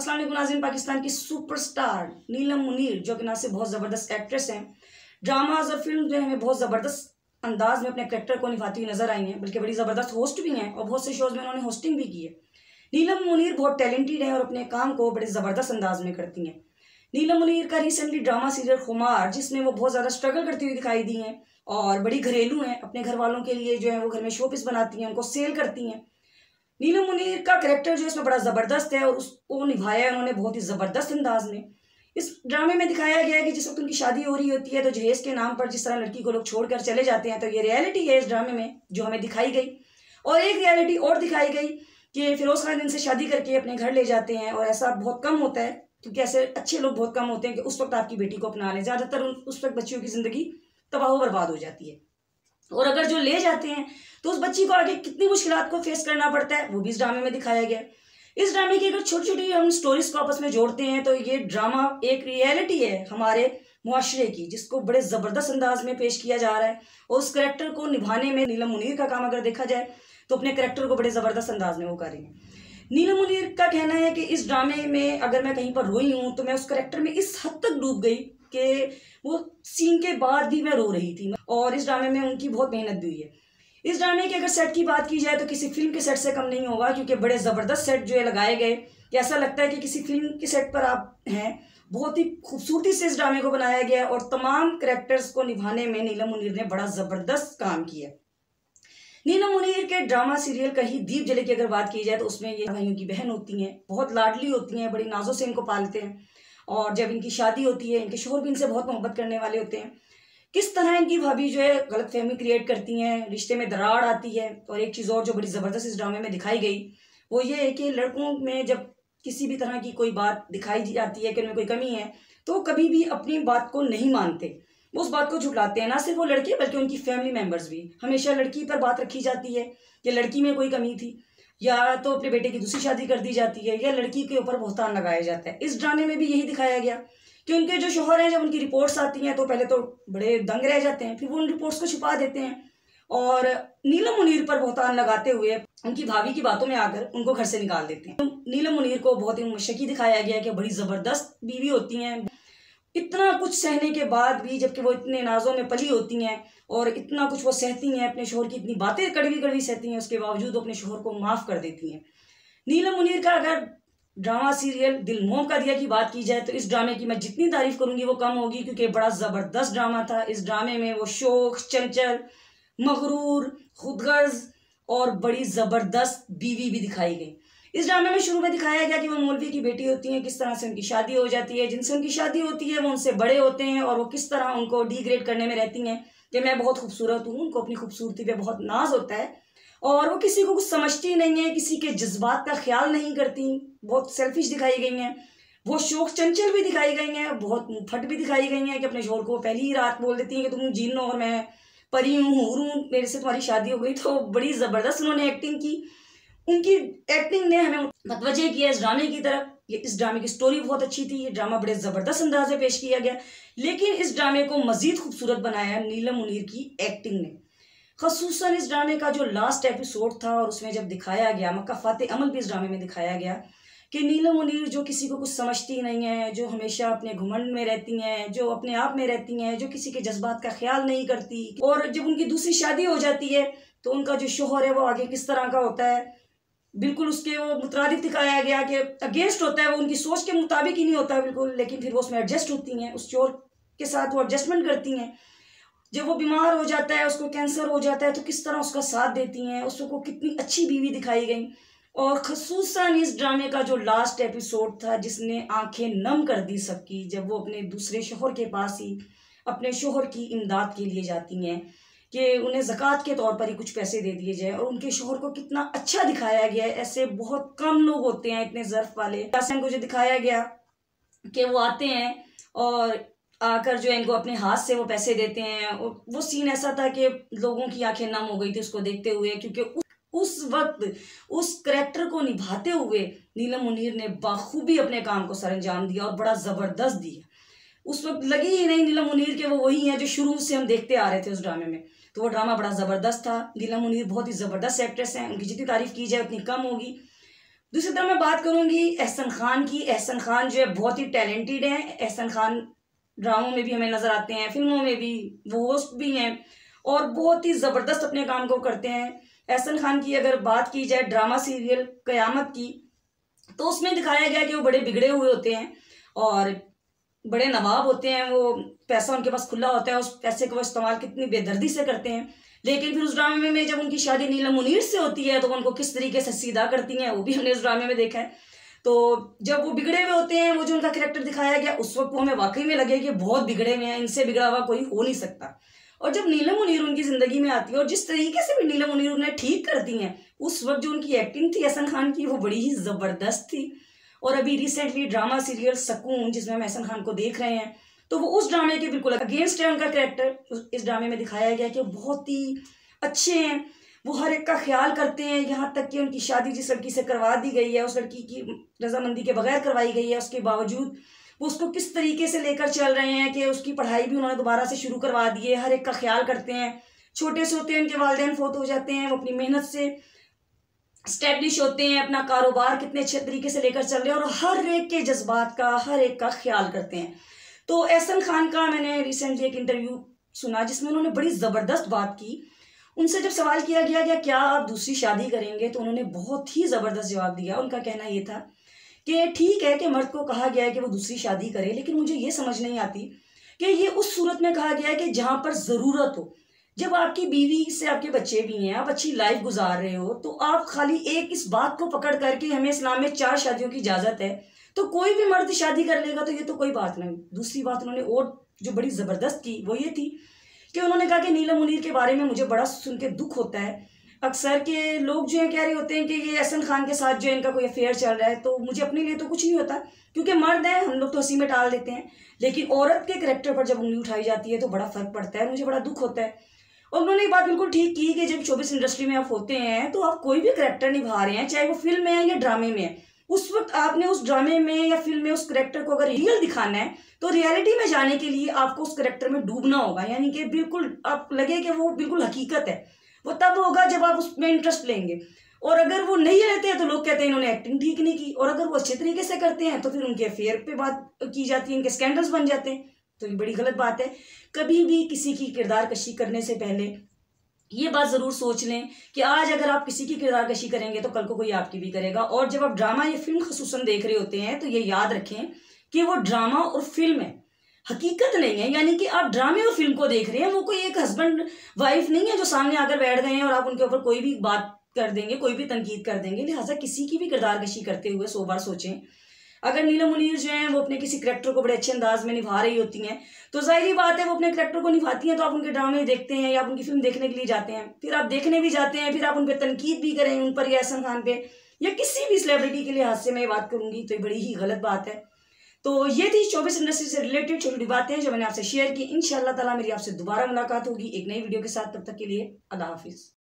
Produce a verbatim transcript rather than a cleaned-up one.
अस्सलाम वालेकुम नाज़रीन। पाकिस्तान की सुपरस्टार नीलम मुनीर जो कि ना सिर्फ बहुत ज़बरदस्त एक्ट्रेस हैं, ड्रामाज और फिल्म में हमें बहुत ज़बरदस्त अंदाज में अपने कैरेक्टर को निभाती हुई नज़र आई हैं, बल्कि बड़ी ज़बरदस्त होस्ट भी हैं और बहुत से शोज़ में उन्होंने होस्टिंग भी की है। नीलम मुनीर बहुत टैलेंटेड हैं और अपने काम को बड़े ज़बरदस्त अंदाज में करती हैं। नीलम मुनीर का रिसेंटली ड्रामा सीरियल कुमार, जिसमें वो बहुत ज़्यादा स्ट्रगल करती हुई दिखाई दी हैं और बड़ी घरेलू हैं, अपने घर वालों के लिए जो है वो घर में शोपीस बनाती हैं, उनको सेल करती हैं। नीलम मुनीर का कैरेक्टर जो है इसमें बड़ा ज़बरदस्त है और उसको निभाया है उन्होंने बहुत ही ज़बरदस्त अंदाज में। इस ड्रामे में दिखाया गया है कि जिस वक्त उनकी शादी हो रही होती है तो जहेज़ के नाम पर जिस तरह लड़की को लोग छोड़कर चले जाते हैं, तो ये रियलिटी है इस ड्रामे में जो हमें दिखाई गई। और एक रियलिटी और दिखाई गई कि फ़िरोज़ खान इनसे शादी करके अपने घर ले जाते हैं और ऐसा बहुत कम होता है, क्योंकि ऐसे अच्छे लोग बहुत कम होते हैं कि उस वक्त आपकी बेटी को अपना लें। ज़्यादातर उस वक्त बच्चियों की ज़िंदगी तबाह बर्बाद हो जाती है और अगर जो ले जाते हैं तो उस बच्ची को आगे कितनी मुश्किलात को फेस करना पड़ता है वो भी इस ड्रामे में दिखाया गया है। इस ड्रामे की अगर छोटी छोटी हम स्टोरीज़ को आपस में जोड़ते हैं तो ये ड्रामा एक रियलिटी है हमारे मुआशरे की, जिसको बड़े ज़बरदस्त अंदाज में पेश किया जा रहा है। और उस करैक्टर को निभाने में नीलम मुनीर का काम अगर देखा जाए तो अपने करैक्टर को बड़े ज़बरदस्त अंदाज में वो कर रही हैं। नीलम मुनीर का कहना है कि इस ड्रामे में अगर मैं कहीं पर रोई हूँ तो मैं उस करैक्टर में इस हद तक डूब गई कि वो सीन के बाद भी मैं रो रही थी और इस ड्रामे में उनकी बहुत मेहनत भी हुई है। इस ड्रामे के अगर सेट की बात की जाए तो किसी फिल्म के सेट से कम नहीं होगा, क्योंकि बड़े ज़बरदस्त सेट जो है लगाए गए कि ऐसा लगता है कि किसी फिल्म के सेट पर आप हैं। बहुत ही खूबसूरती से इस ड्रामे को बनाया गया और तमाम करैक्टर्स को निभाने में नीलम मुनीर ने बड़ा ज़बरदस्त काम किया। नीलम मुनीर के ड्रामा सीरियल कहीं दीप जिले की अगर बात की जाए तो उसमें ये भाइयों की बहन होती हैं, बहुत लाडली होती हैं, बड़ी नाजों से इनको पालते हैं और जब इनकी शादी होती है इनके शोहर भी इनसे बहुत मोहब्बत करने वाले होते हैं। किस तरह इनकी भाभी जो है गलतफहमी क्रिएट करती हैं, रिश्ते में दरार आती है। और एक चीज़ और जो बड़ी ज़बरदस्त इस ड्रामे में दिखाई गई वो ये है कि लड़कों में जब किसी भी तरह की कोई बात दिखाई दी जाती है कि उनमें कोई कमी है तो कभी भी अपनी बात को नहीं मानते, वो उस बात को झुटलाते हैं। ना सिर्फ वो लड़के बल्कि उनकी फैमिली मेम्बर्स भी, हमेशा लड़की पर बात रखी जाती है कि लड़की में कोई कमी थी, या तो अपने बेटे की दूसरी शादी कर दी जाती है, या लड़की के ऊपर बहतान लगाया जाता है। इस ड्रामे में भी यही दिखाया गया कि उनके जो शोहर हैं जब उनकी रिपोर्ट्स आती हैं तो पहले तो बड़े दंग रह जाते हैं, फिर वो उन रिपोर्ट्स को छुपा देते हैं और नीलम मुनीर पर बहतान लगाते हुए उनकी भाभी की बातों में आकर उनको घर से निकाल देते हैं। तो नीलम मुनीर को बहुत ही मुशक्की दिखाया गया कि बड़ी ज़बरदस्त बीवी होती हैं। इतना कुछ सहने के बाद भी, जबकि वो इतने नाजों में पली होती हैं और इतना कुछ वो सहती हैं, अपने शोहर की इतनी बातें कड़वी कड़वी सहती हैं, उसके बावजूद वो अपने शोहर को माफ़ कर देती हैं। नीलम मुनीर का अगर ड्रामा सीरियल दिल मो का दिया की बात की जाए तो इस ड्रामे की मैं जितनी तारीफ़ करूँगी वो कम होगी, क्योंकि बड़ा ज़बरदस्त ड्रामा था। इस ड्रामे में वो शोक, चंचल, मगरूर, खुदगर्ज और बड़ी ज़बरदस्त बीवी भी दिखाई गई। इस ड्रामे में शुरू में दिखाया गया कि वो मौलवी की बेटी होती हैं, किस तरह से उनकी शादी हो जाती है, जिनसे उनकी शादी होती है वो उनसे बड़े होते हैं और वो किस तरह उनको डिग्रेड करने में रहती हैं कि मैं बहुत खूबसूरत हूँ। उनको अपनी खूबसूरती पे बहुत नाज होता है और वो किसी को कुछ समझती नहीं है, किसी के जज्बात का ख्याल नहीं करती, बहुत सेल्फिश दिखाई गई हैं। वो शोक चंचल भी दिखाई गई हैं, बहुत मुँहफट भी दिखाई गई हैं कि अपने शोहर को पहली ही रात बोल देती हैं कि तुम जीनो और मैं परी हूँ, हूर हूँ, मेरे से तुम्हारी शादी हो गई। तो बड़ी ज़बरदस्त उन्होंने एक्टिंग की, उनकी एक्टिंग ने हमें मतवजह किया इस ड्रामे की तरफ। ये इस ड्रामे की स्टोरी बहुत अच्छी थी, ये ड्रामा बड़े ज़बरदस्त अंदाज में पेश किया गया, लेकिन इस ड्रामे को मज़ीद खूबसूरत बनाया नीलम मुनीर की एक्टिंग ने। ख़ुसूसन इस ड्रामे का जो लास्ट एपिसोड था और उसमें जब दिखाया गया मक्का फ़ातह अमल भी इस ड्रामे में दिखाया गया कि नीलम मुनीर जो किसी को कुछ समझती नहीं है, जो हमेशा अपने घुमंड में रहती हैं, जो अपने आप में रहती हैं, जो किसी के जज्बात का ख्याल नहीं करती, और जब उनकी दूसरी शादी हो जाती है तो उनका जो शोहर है वो आगे किस तरह का होता है, बिल्कुल उसके वो मुतरादिफ दिखाया गया कि अगेंस्ट होता है, वो उनकी सोच के मुताबिक ही नहीं होता बिल्कुल, लेकिन फिर वो उसमें एडजस्ट होती हैं, उस शोहर के साथ वो एडजस्टमेंट करती हैं। जब वो बीमार हो जाता है, उसको कैंसर हो जाता है, तो किस तरह उसका साथ देती हैं, उसको कितनी अच्छी बीवी दिखाई गई। और ख़ुसूसन इस ड्रामे का जो लास्ट एपिसोड था जिसने आंखें नम कर दी सबकी, जब वो अपने दूसरे शोहर के पास ही अपने शोहर की इमदाद के लिए जाती हैं कि उन्हें ज़कात के तौर पर ही कुछ पैसे दे दिए जाए, और उनके शोहर को कितना अच्छा दिखाया गया है। ऐसे बहुत कम लोग होते हैं इतने ज़र्फ़ वाले। को जो दिखाया गया कि वो आते हैं और आकर जो है इनको अपने हाथ से वो पैसे देते हैं, और वो सीन ऐसा था कि लोगों की आंखें नम हो गई थी उसको देखते हुए, क्योंकि उस, उस वक्त उस करैक्टर को निभाते हुए नीलम मुनीर ने बाखूबी अपने काम को सर अंजाम दिया और बड़ा ज़बरदस्त दिया। उस वक्त लगी ही नहीं नीलम मुनीर के वो वही हैं जो शुरू से हम देखते आ रहे थे उस ड्रामे में। तो वो ड्रामा बड़ा ज़बरदस्त था। नीलम मुनीर बहुत ही ज़बरदस्त एक्ट्रेस हैं, उनकी जितनी तारीफ़ की जाए उतनी कम होगी। दूसरी तरफ मैं बात करूंगी अहसन खान की। अहसन खान जो है बहुत ही टैलेंटेड हैं। अहसन खान ड्रामों में भी हमें नज़र आते हैं, फिल्मों में भी, वो होस्ट भी हैं और बहुत ही ज़बरदस्त अपने काम को करते हैं। अहसन खान की अगर बात की जाए ड्रामा सीरियल कयामत की, तो उसमें दिखाया गया कि वो बड़े बिगड़े हुए होते हैं और बड़े नवाब होते हैं। वो पैसा उनके पास खुला होता है, उस पैसे का वो इस्तेमाल कितनी बेदर्दी से करते हैं। लेकिन फिर उस ड्रामे में जब उनकी शादी नीलम मुनीर से होती है तो उनको किस तरीके से सीधा करती हैं, वो भी हमने उस ड्रामे में देखा है। तो जब वो बिगड़े हुए होते हैं, वो जो उनका कैरेक्टर दिखाया गया, उस वक्त वो हमें वाकई में लगे कि बहुत बिगड़े हुए हैं, इनसे बिगड़ा हुआ कोई हो नहीं सकता। और जब नीलम मुनीर उनकी ज़िंदगी में आती है और जिस तरीके से भी नीलम मुनीर उन्हें ठीक करती हैं, उस वक्त जो उनकी एक्टिंग थी अहसन खान की, वो बड़ी ही ज़बरदस्त थी। और अभी रिसेंटली ड्रामा सीरियल सकून, जिसमें हम अहसन खान को देख रहे हैं, तो वो उस ड्रामे के बिल्कुल अगेंस्ट है उनका कैरेक्टर। इस ड्रामे में दिखाया गया कि वो बहुत ही अच्छे हैं, वो हर एक का ख्याल करते हैं। यहाँ तक कि उनकी शादी जिस लड़की से करवा दी गई है, उस लड़की की रजामंदी के बगैर करवाई गई है, उसके बावजूद वो उसको किस तरीके से लेकर चल रहे हैं कि उसकी पढ़ाई भी उन्होंने दोबारा से शुरू करवा दी है। हर एक का ख्याल करते हैं। छोटे से होते हैं, उनके वालिदैन फोत हो जाते हैं, वो अपनी मेहनत से स्टैब्लिश होते हैं, अपना कारोबार कितने अच्छे तरीके से लेकर चल रहे हैं और हर एक के जज्बात का, हर एक का ख्याल करते हैं। तो अहसन खान का मैंने रिसेंटली एक इंटरव्यू सुना जिसमें उन्होंने बड़ी ज़बरदस्त बात की। उनसे जब सवाल किया गया कि क्या आप दूसरी शादी करेंगे, तो उन्होंने बहुत ही ज़बरदस्त जवाब दिया। उनका कहना ये था कि ठीक है कि मर्द को कहा गया है कि वो दूसरी शादी करे, लेकिन मुझे ये समझ नहीं आती कि ये उस सूरत में कहा गया है कि जहाँ पर ज़रूरत हो। जब आपकी बीवी से आपके बच्चे भी हैं, आप अच्छी लाइफ गुजार रहे हो, तो आप खाली एक इस बात को पकड़ करके हमें इस्लाम में चार शादियों की इजाज़त है, तो कोई भी मर्द शादी कर लेगा, तो ये तो कोई बात नहीं। दूसरी बात उन्होंने और जो बड़ी ज़बरदस्त की वो ये थी कि उन्होंने कहा कि नीलम मुनीर के बारे में मुझे बड़ा सुन के दुख होता है अक्सर के लोग जो है कह रहे होते हैं कि ये अहसन खान के साथ जो है इनका कोई अफेयर चल रहा है, तो मुझे अपने लिए तो कुछ नहीं होता क्योंकि मर्द हैं, हम लोग तो हंसी में टाल देते हैं, लेकिन औरत के करैक्टर पर जब उंगली उठाई जाती है तो बड़ा फ़र्क पड़ता है, मुझे बड़ा दुख होता है। और उन्होंने एक बात बिल्कुल ठीक की कि जब शोबिस इंडस्ट्री में आप होते हैं तो आप कोई भी करैक्टर निभा रहे हैं, चाहे वो फिल्म में है या ड्रामे में है, उस वक्त आपने उस ड्रामे में या फिल्म में उस करैक्टर को अगर रियल दिखाना है तो रियलिटी में जाने के लिए आपको उस करैक्टर में डूबना होगा, यानी कि बिल्कुल आप लगे कि वो बिल्कुल हकीकत है। वो तब होगा जब आप उसमें इंटरेस्ट लेंगे, और अगर वो नहीं लेते हैं तो लोग कहते हैं इन्होंने एक्टिंग ठीक नहीं की, और अगर वो अच्छे तरीके से करते हैं तो फिर उनके अफेयर पे बात की जाती है, इनके स्कैंडल्स बन जाते हैं। तो ये बड़ी गलत बात है। कभी भी किसी की किरदार कशी करने से पहले ये बात ज़रूर सोच लें कि आज अगर आप किसी की किरदार कशी करेंगे तो कल को कोई आपकी भी करेगा। और जब आप ड्रामा या फिल्म खुसूसन देख रहे होते हैं तो ये याद रखें कि वो ड्रामा और फिल्म है, हकीकत नहीं है। यानी कि आप ड्रामे और फिल्म को देख रहे हैं, वो कोई एक हस्बैंड वाइफ नहीं है जो सामने आकर बैठ गए हैं और आप उनके ऊपर कोई भी बात कर देंगे, कोई भी तनकीद कर देंगे। लिहाजा किसी की भी किरदारकशी करते हुए सौ बार सोचें। अगर नीलम मुनीर जो हैं वो अपने किसी करैक्टर को बड़े अच्छे अंदाज में निभा रही होती हैं तो ज़ाहिर बात है वो अपने करैक्टर को निभाती हैं, तो आप उनके ड्रामे देखते हैं या आप उनकी फिल्म देखने के लिए जाते हैं, फिर आप देखने भी जाते हैं, फिर आप उन पर तनकीद भी करें, उन पर या अहसन खान पे या किसी भी सेलिब्रिटी के लिहाज से मैं बात करूँगी तो ये बड़ी ही गलत बात है। तो ये थी शोबिज़ इंडस्ट्री से रिलेटेड छोटी बातें जो मैंने आपसे शेयर की। इंशाअल्लाह ताला मेरी आपसे दोबारा मुलाकात होगी एक नई वीडियो के साथ। तब तक के लिए अल्लाह हाफिज़।